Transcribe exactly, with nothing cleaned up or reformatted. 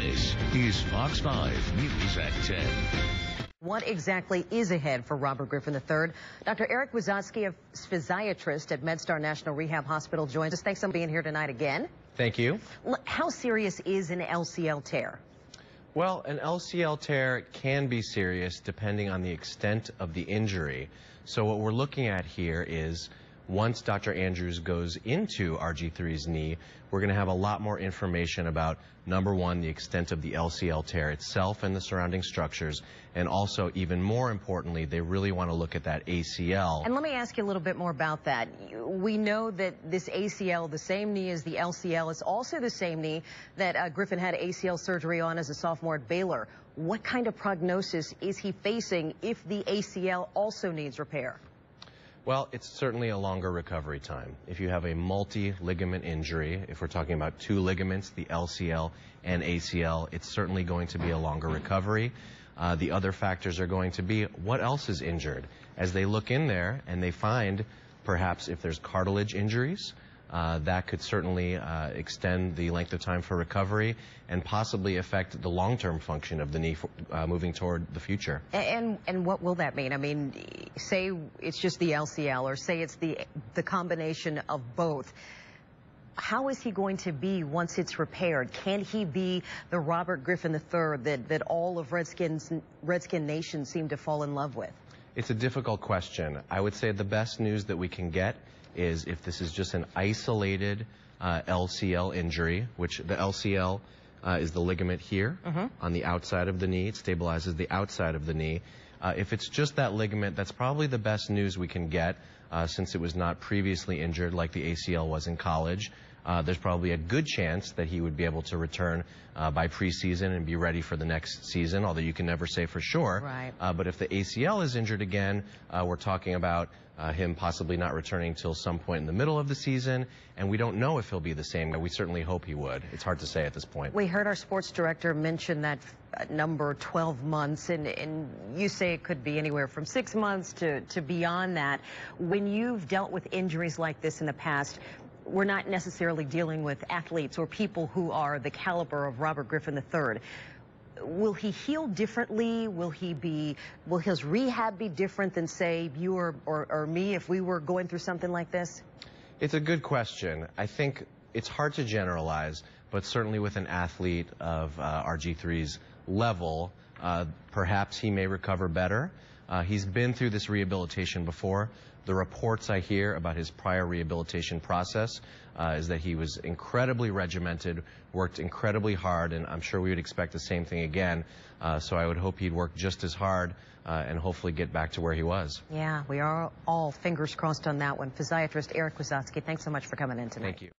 This is Fox five News at ten. What exactly is ahead for Robert Griffin the third? Doctor Eric Wisotzky, a physiatrist at MedStar National Rehab Hospital, joins us. Thanks for being here tonight again. Thank you. How serious is an L C L tear? Well, an L C L tear can be serious depending on the extent of the injury. So what we're looking at here is once Doctor Andrews goes into R G three's knee, we're going to have a lot more information about, number one, the extent of the L C L tear itself and the surrounding structures, and also, even more importantly, they really want to look at that A C L. And let me ask you a little bit more about that. We know that this A C L, the same knee as the L C L, is also the same knee that uh, Griffin had A C L surgery on as a sophomore at Baylor. What kind of prognosis is he facing if the A C L also needs repair? Well, it's certainly a longer recovery time. If you have a multi-ligament injury, if we're talking about two ligaments, the L C L and A C L, it's certainly going to be a longer recovery. Uh, the other factors are going to be what else is injured. As they look in there and they find perhaps if there's cartilage injuries, uh, that could certainly uh, extend the length of time for recovery and possibly affect the long-term function of the knee for, uh, moving toward the future. And, and what will that mean? I mean, say it's just the L C L or say it's the, the combination of both. How is he going to be once it's repaired? Can he be the Robert Griffin the third that, that all of Redskins, Redskin Nation seem to fall in love with? It's a difficult question. I would say the best news that we can get is if this is just an isolated uh, L C L injury, which the L C L uh, is the ligament here mm-hmm. on the outside of the knee. It stabilizes the outside of the knee. Uh, if it's just that ligament, that's probably the best news we can get uh, since it was not previously injured like the A C L was in college. Uh, there's probably a good chance that he would be able to return uh, by preseason and be ready for the next season, although you can never say for sure. Right. Uh, but if the A C L is injured again, uh, we're talking about uh, him possibly not returning till some point in the middle of the season, and we don't know if he'll be the same. We certainly hope he would. It's hard to say at this point. We heard our sports director mention that number twelve months, and, and you say it could be anywhere from six months to, to beyond that. When you've dealt with injuries like this in the past, we're not necessarily dealing with athletes or people who are the caliber of Robert Griffin the third. Will he heal differently? Will he be, will his rehab be different than, say, you or, or, or me if we were going through something like this? It's a good question. I think it's hard to generalize, but certainly with an athlete of uh, R G three's level, uh, perhaps he may recover better. Uh, he's been through this rehabilitation before. The reports I hear about his prior rehabilitation process uh, is that he was incredibly regimented, worked incredibly hard, and I'm sure we would expect the same thing again. Uh, so I would hope he'd work just as hard uh, and hopefully get back to where he was. Yeah, we are all fingers crossed on that one. Physiatrist Eric Wisotzky, thanks so much for coming in tonight. Thank you.